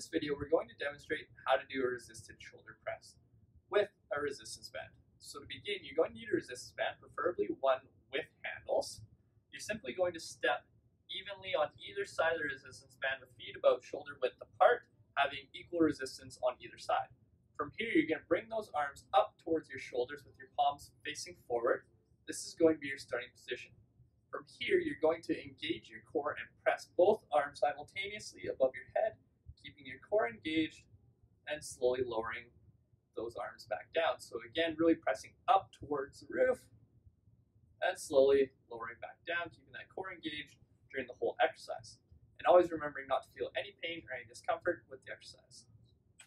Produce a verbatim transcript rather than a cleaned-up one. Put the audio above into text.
this video, we're going to demonstrate how to do a resisted shoulder press with a resistance band. So to begin, you're going to need a resistance band, preferably one with handles. You're simply going to step evenly on either side of the resistance band with feet about shoulder width apart, having equal resistance on either side. From here, you're going to bring those arms up towards your shoulders with your palms facing forward. This is going to be your starting position. From here, you're going to engage your core and press both arms simultaneously above your head, keeping your core engaged and slowly lowering those arms back down. So again, really pressing up towards the roof and slowly lowering back down, keeping that core engaged during the whole exercise. And always remembering not to feel any pain or any discomfort with the exercise.